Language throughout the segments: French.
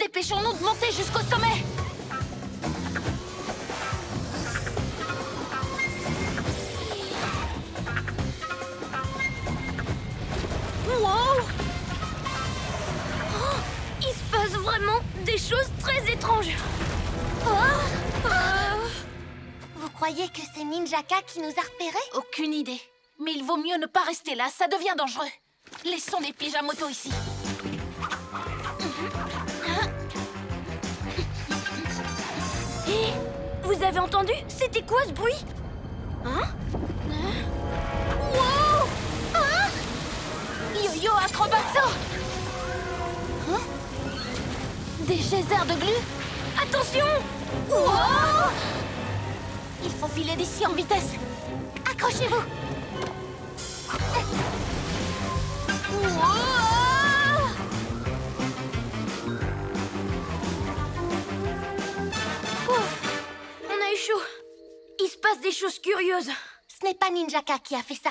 Dépêchons-nous de monter jusqu'au sommet. Wow! Oh, il se passe vraiment des choses très étranges. Oh, Vous croyez que c'est Ninjaka qui nous a repérés? Aucune idée. Mais il vaut mieux ne pas rester là, ça devient dangereux. Laissons les pièges à moto ici. Vous avez entendu? C'était quoi ce bruit? Hein? Wow! Hein? Yo-Yo acrobato! Hein? Des geysers de glu? Attention! Wow! Il faut filer d'ici en vitesse. Accrochez-vous! Wow! Il se passe des choses curieuses. Ce n'est pas Ninjaka qui a fait ça.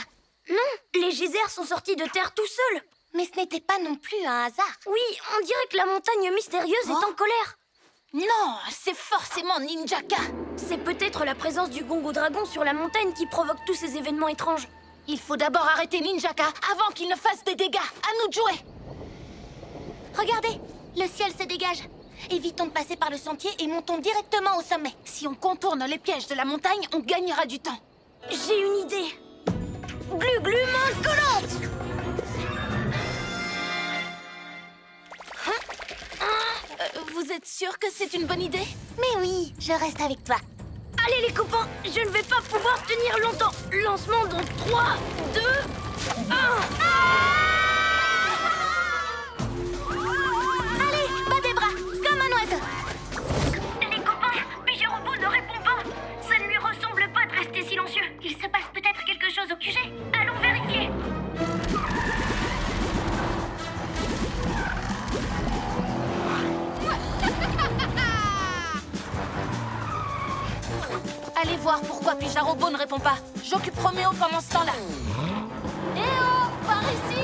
Non, les geysers sont sortis de terre tout seuls. Mais ce n'était pas non plus un hasard. Oui, on dirait que la montagne mystérieuse est en colère. Non, c'est forcément Ninjaka. C'est peut-être la présence du Gongo dragon sur la montagne qui provoque tous ces événements étranges. Il faut d'abord arrêter Ninjaka avant qu'il ne fasse des dégâts. À nous de jouer. Regardez, le ciel se dégage. Évitons de passer par le sentier et montons directement au sommet. Si on contourne les pièges de la montagne, on gagnera du temps. J'ai une idée. Gluglu main collante. Vous êtes sûr que c'est une bonne idée? Mais oui, je reste avec toi. Allez les copains, je ne vais pas pouvoir tenir longtemps. Lancement dans 3, 2, 1... Il se passe peut-être quelque chose au QG. Allons vérifier. Allez voir pourquoi Pyja-Robot ne répond pas. J'occupe Roméo pendant ce temps-là. Eh oh, par ici!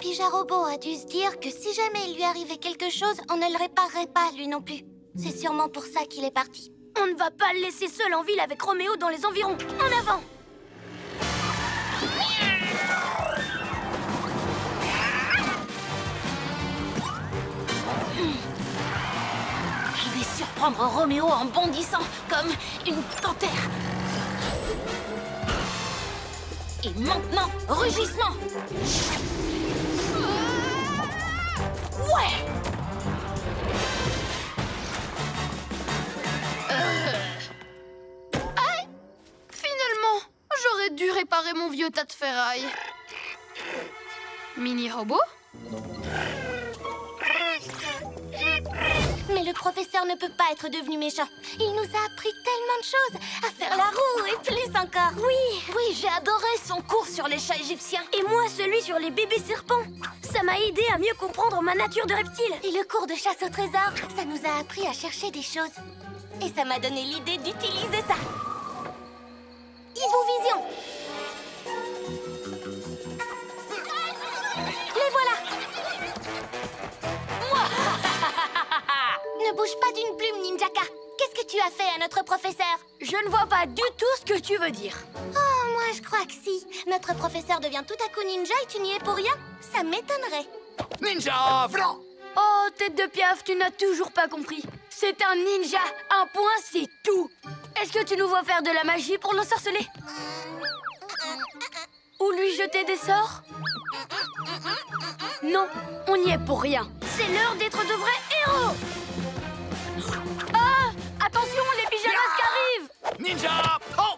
Pyja-Robot a dû se dire que si jamais il lui arrivait quelque chose, on ne le réparerait pas, lui non plus. C'est sûrement pour ça qu'il est parti. On ne va pas le laisser seul en ville avec Roméo dans les environs. En avant! Je vais surprendre Roméo en bondissant comme une panthère. Et maintenant, rugissement! Ouais! vieux tas de ferraille. Mini-robot? Non. Mais le professeur ne peut pas être devenu méchant. Il nous a appris tellement de choses. À faire la roue et plus encore. Oui, j'ai adoré son cours sur les chats égyptiens. Et moi, celui sur les bébés serpents. Ça m'a aidé à mieux comprendre ma nature de reptile. Et le cours de chasse au trésor, ça nous a appris à chercher des choses. Et ça m'a donné l'idée d'utiliser ça. Ivovision. Les voilà. Ne bouge pas d'une plume, Ninjaka. Qu'est-ce que tu as fait à notre professeur? Je ne vois pas du tout ce que tu veux dire. Oh, moi je crois que si. Notre professeur devient tout à coup ninja et tu n'y es pour rien. Ça m'étonnerait. Ninja Vlan. Oh, tête de piaf, tu n'as toujours pas compris. C'est un ninja, un point, c'est tout. Est-ce que tu nous vois faire de la magie pour l'ensorceler? Ou lui jeter des sorts? Non, on n'y est pour rien. C'est l'heure d'être de vrais héros. Ah, attention, les pyjamas qui arrivent. Ninja, oh!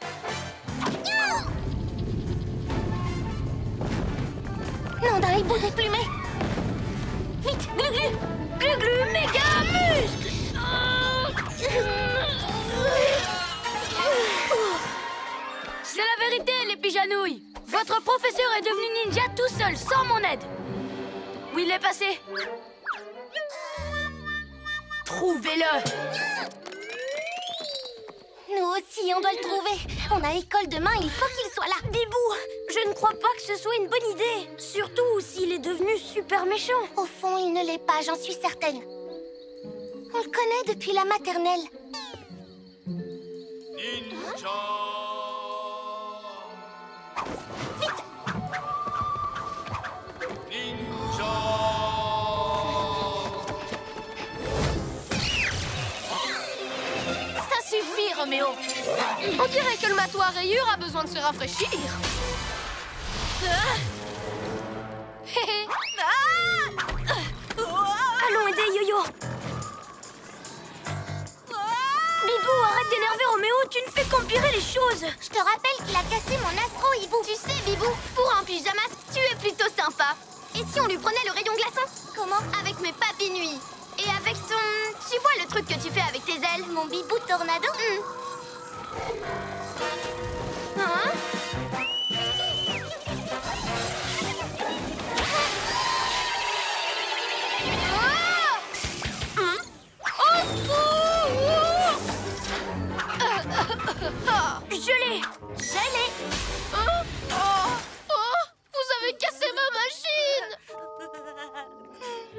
Non, d'un hibou déplumé. Vite, Gluglu. Gluglu, méga muscle. C'est la vérité, les pijanouilles. Votre professeur est devenu ninja tout seul, sans mon aide. Où il est passé? Trouvez-le. Nous aussi, on doit le trouver. On a école demain, il faut qu'il soit là. Bibou, je ne crois pas que ce soit une bonne idée. Surtout s'il est devenu super méchant. Au fond, il ne l'est pas, j'en suis certaine. On le connaît depuis la maternelle. Ninja! Vite! Ninja! Ça suffit, Roméo. On dirait que le matou à rayures a besoin de se rafraîchir. Allons aider Yo-Yo. Bibou, arrête d'énerver Roméo, tu ne fais qu'empirer les choses. Je te rappelle qu'il a cassé mon astro, Bibou. Tu sais, Bibou, pour un pyjama, tu es plutôt sympa. Et si on lui prenait le rayon glaçant? Comment? Avec mes papinouilles. Et avec ton... Tu vois le truc que tu fais avec tes ailes? Mon Bibou tornado. Hein? Je l'ai. Vous avez cassé ma machine.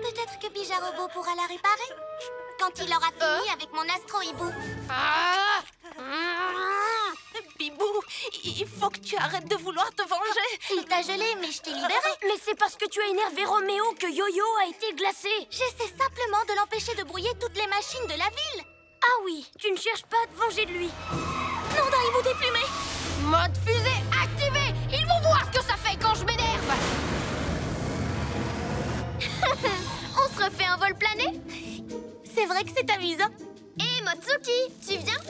Peut-être que Pyja-Robot pourra la réparer quand il aura fini avec mon astro-hibou. Bibou, il faut que tu arrêtes de vouloir te venger. Il t'a gelé, mais je t'ai libéré. Mais c'est parce que tu as énervé Roméo que Yo-Yo a été glacé. J'essaie simplement de l'empêcher de brouiller toutes les machines de la ville. Ah oui, tu ne cherches pas à te venger de lui. Non, d'un hibou déplumé. Mode fusée activé. Ils vont voir ce que ça fait quand je m'énerve. On se refait un vol plané? C'est vrai que c'est amusant. Hé, Motsuki, tu viens?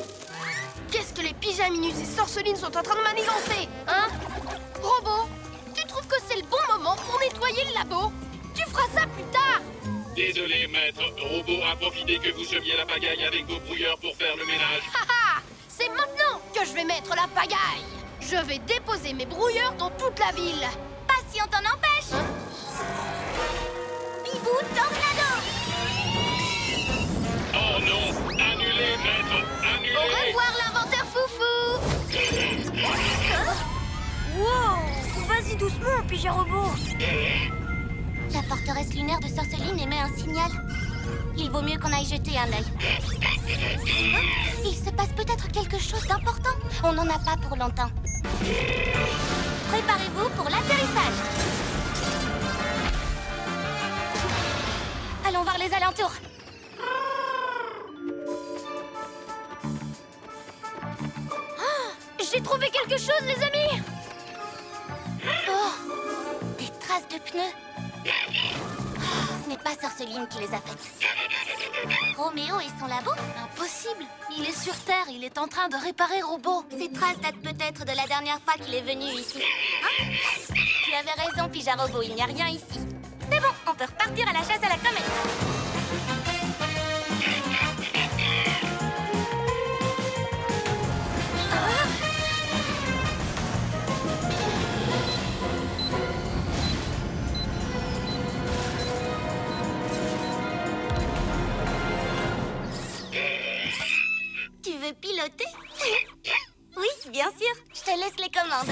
Qu'est-ce que les pyjaminus et Sorceline sont en train de manigancer, hein? Robot, tu trouves que c'est le bon moment pour nettoyer le labo? Tu feras ça plus tard. Désolé, maître. Robot a profité que vous semiez la pagaille avec vos brouilleurs pour faire le ménage. C'est maintenant que je vais mettre la pagaille. Je vais déposer mes brouilleurs dans toute la ville. Pas si on t'en empêche. Bibou tornado. Oh non, annulez, maître, annulez. Au revoir, l'inventaire foufou. Wow, vas-y doucement, Pyja-Robot. La forteresse lunaire de Sorceline émet un signal. Il vaut mieux qu'on aille jeter un œil. Il se passe peut-être quelque chose d'important. On n'en a pas pour longtemps. Préparez-vous pour l'atterrissage. Allons voir les alentours. Oh, j'ai trouvé quelque chose, les amis. Oh, des traces de pneus. Ce n'est pas Sorceline qui les a faites. Roméo et son labo? Impossible! Il est sur Terre, il est en train de réparer Robot. Ces traces datent peut-être de la dernière fois qu'il est venu ici. Hein? Tu avais raison, Pyja-Robot, il n'y a rien ici. C'est bon, on peut repartir à la chasse à la comète. Piloter? Oui, bien sûr. Je te laisse les commandes.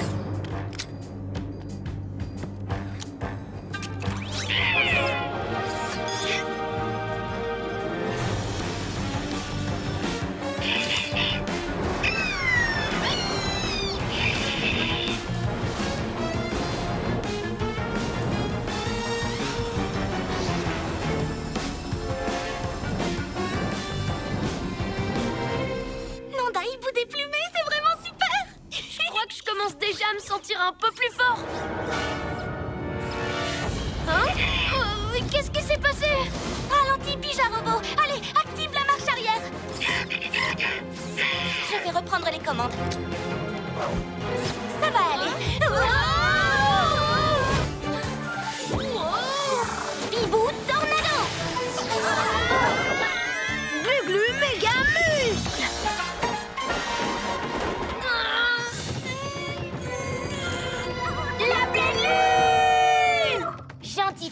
Me sentir un peu plus fort. Hein? Qu'est-ce qui s'est passé? Ralentis, Pyja-Robot. Allez, active la marche arrière. Je vais reprendre les commandes. Ça va aller. Wow! Wow! Bibou, tornado. Gluglu, méga muscle.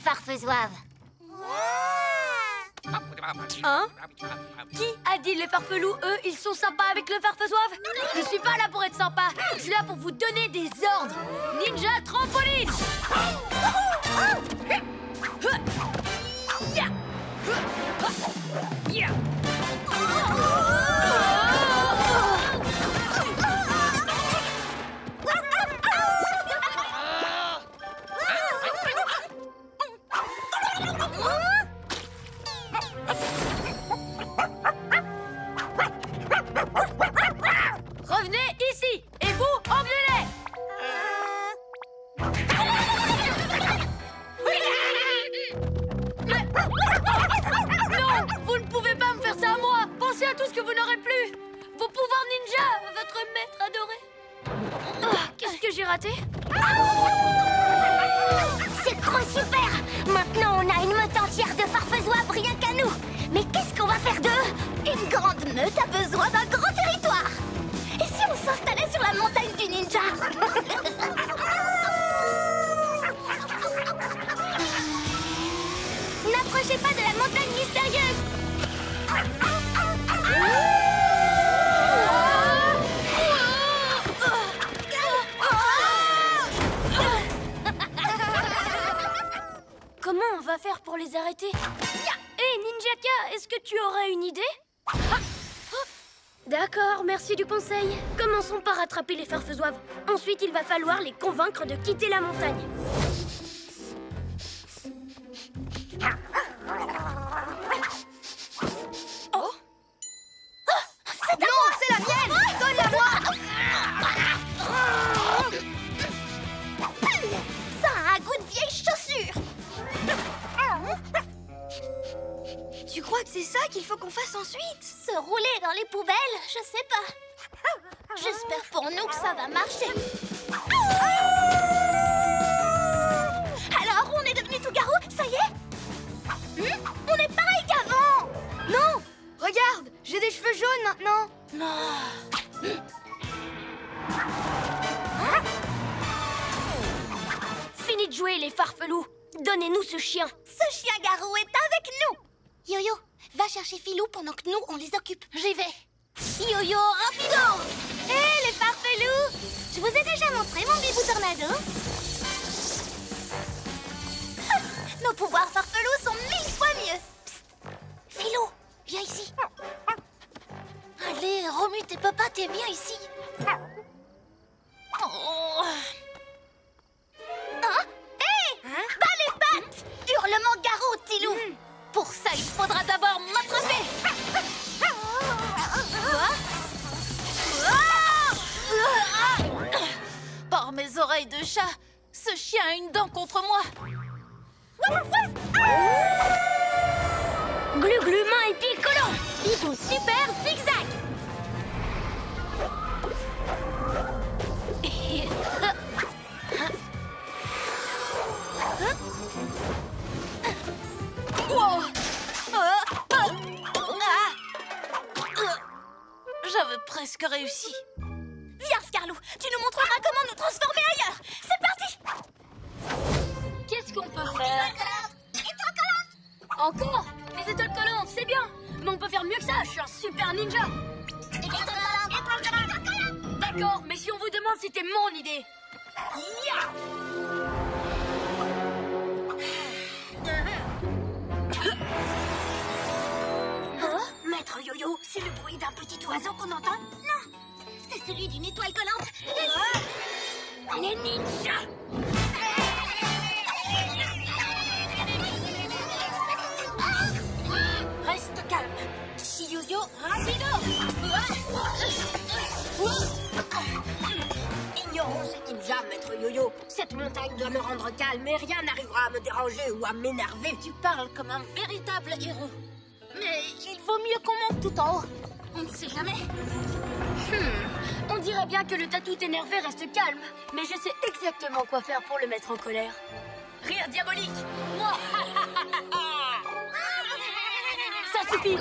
Farfezoive. Wow. Hein? Qui a dit les farfelous, eux, ils sont sympas avec le farfezoive? Je suis pas là pour être sympa, je suis là pour vous donner des ordres. Ninja trampoline. Commençons par attraper les farfezoives. Ensuite, il va falloir les convaincre de quitter la montagne. Oh, c'est à moi! Non, c'est la mienne! Donne-la-moi! Ça a un goût de vieille chaussure! Tu crois que c'est ça qu'il faut qu'on fasse ensuite? Se rouler dans les poubelles? Je sais pas. J'espère pour nous que ça va marcher. Alors, on est devenus tout garous, ça y est? On est pareil qu'avant. Non, regarde, j'ai des cheveux jaunes maintenant. Non. Hein? Fini de jouer, les farfelous. Donnez-nous ce chien. Ce chien garou est avec nous. Yo-Yo, va chercher Philou pendant que nous, on les occupe. J'y vais. Yo-Yo, rapido! Hé, les farfelous! Je vous ai déjà montré mon bibou tornado. Nos pouvoirs farfelous sont 1000 fois mieux. Psst. Philou, viens ici. Allez, remue tes papas, t'es bien ici. Oh. Hein? Hé! Hein? Pas les pattes! Hurlement garrot, Tilou. Pour ça, il faudra d'abord m'attraper. Par mes oreilles de chat, ce chien a une dent contre moi. Gluglu, main épique. au super zigzag. Wow. J'avais presque réussi. Viens, Scarlou, tu nous montreras comment nous transformer ailleurs. C'est parti. Qu'est-ce qu'on peut faire? Encore? Les étoiles collantes, c'est bien. Mais on peut faire mieux que ça, je suis un super ninja. D'accord, mais si on vous demande, c'était mon idée. Oh, maître Yo-Yo, c'est le bruit d'un petit oiseau qu'on entend? Non, c'est celui d'une étoile collante. Les ninjas! Reste calme. Yo-Yo, rapido! Ignorons ce ninja, maître Yo-Yo. Cette montagne doit me rendre calme et rien n'arrivera à me déranger ou à m'énerver. Tu parles comme un véritable héros. Mais il vaut mieux qu'on monte tout en haut. On ne sait jamais. On dirait bien que le tatou énervé reste calme. Mais je sais exactement quoi faire pour le mettre en colère. Rire diabolique. Ça suffit.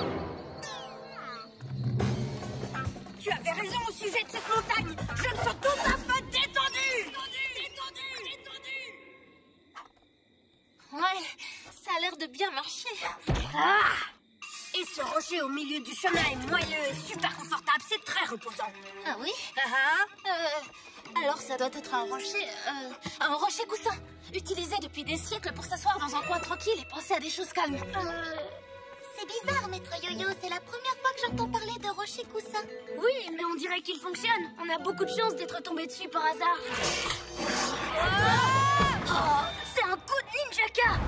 Tu avais raison au sujet de cette montagne. Je me sens tout à fait détendue. Ouais, ça a l'air de bien marcher. Et ce rocher au milieu du chemin est moelleux et super confortable. C'est très reposant. Ah oui? Alors ça doit être un rocher coussin. Utilisé depuis des siècles pour s'asseoir dans un coin tranquille et penser à des choses calmes. C'est bizarre, maître Yo-Yo, c'est la première fois que j'entends parler de rocher coussin. Oui, mais on dirait qu'il fonctionne. On a beaucoup de chance d'être tombé dessus par hasard. C'est un coup de Ninjaka.